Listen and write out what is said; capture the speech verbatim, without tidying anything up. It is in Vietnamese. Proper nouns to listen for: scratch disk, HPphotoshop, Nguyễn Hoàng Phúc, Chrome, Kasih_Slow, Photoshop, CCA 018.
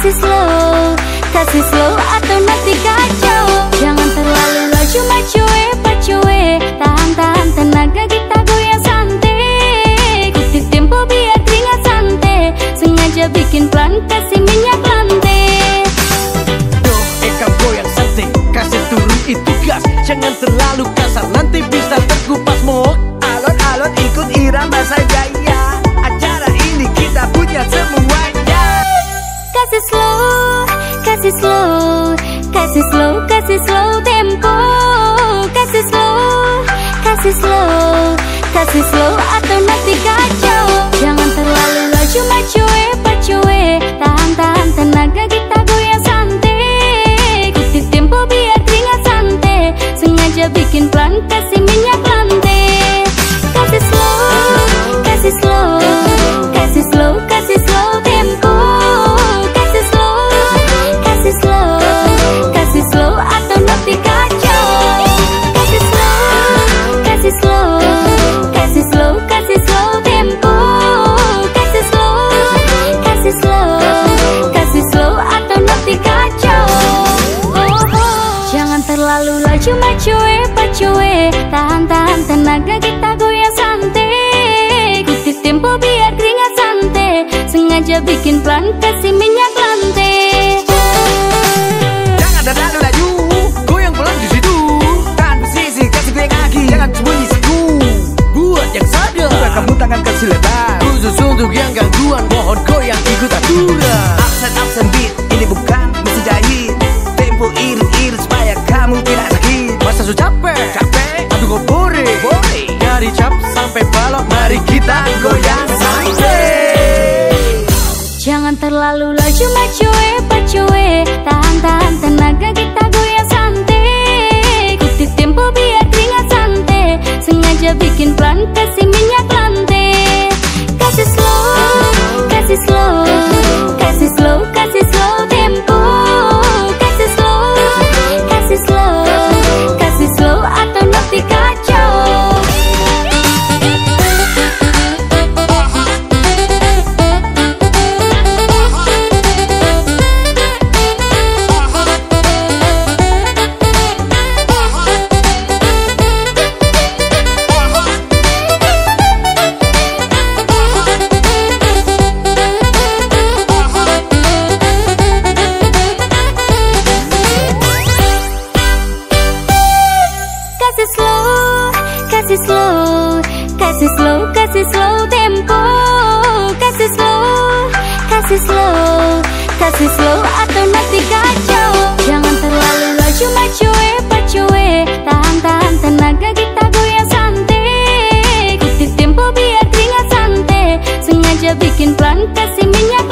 kasih slow, kasih slow atau nanti kacau. Jangan terlalu laju, macue, pacue, tahan-tahan tenaga kita goyang santai. Kutip tempo biar keringat santai, sengaja bikin pelan kasih minyak lantai. Tuh ikan goyang santai, kasih turun itu gas, jangan terlalu kasar nanti bisa terkupas mok. Alon-alon ikut irama saja ya, acara ini kita punya semuanya. Kasih slow, kasih slow, kasih slow, kasih slow tempo. Kasih slow, kasih slow, kasih slow atau nanti kacau. Jangan terlalu laju, macue, pacue, tahan-tahan tenaga kita goyang santai. Kutip tempo biar keringat santai, sengaja bikin pelan kasih minyak lantai. Kasih slow, kasih slow, kasih slow, kasih slow tempo. Terlalu laju, macue, pacue, tahan-tahan tenaga kita goyang santai. Kutip tempo biar keringat santai, sengaja bikin pelan kasih minyak lantai. Jangan terlalu laju, goyang pelan di situ. Tahan posisi, kasih goyang kaki, jangan sembunyi siku. Buat yang sadar, buka kamu tangan kasih lebar, khusus untuk yang gangguan, mohon goyang ikut aturan. Absen absen beat, ini bukan mesti jahit. Tempo irit-irit supaya kamu tidak sakit. Masa su capek, capek, aduh kok bore, bore. Dari cap sampai balok, mari kita goyang santai. Jangan terlalu laju, macue, pacue, tahan-tahan tenaga kita goyang santai. Kutip tempo biar keringat santai, sengaja bikin pelan kasih minyak lantai. Kasih slow, kasih slow, kasih slow, kasih slow tempo. Kasih slow, kasih slow atau nanti kacau. Kasih slow, kasih slow, kasih slow tempo. Kasih slow, kasih slow, kasih slow atau nanti kacau. Jangan terlalu laju, macue, pacue, tahan-tahan tenaga kita goyang santai. Kutip tempo biar keringat santai, sengaja bikin pelan kasih minyak.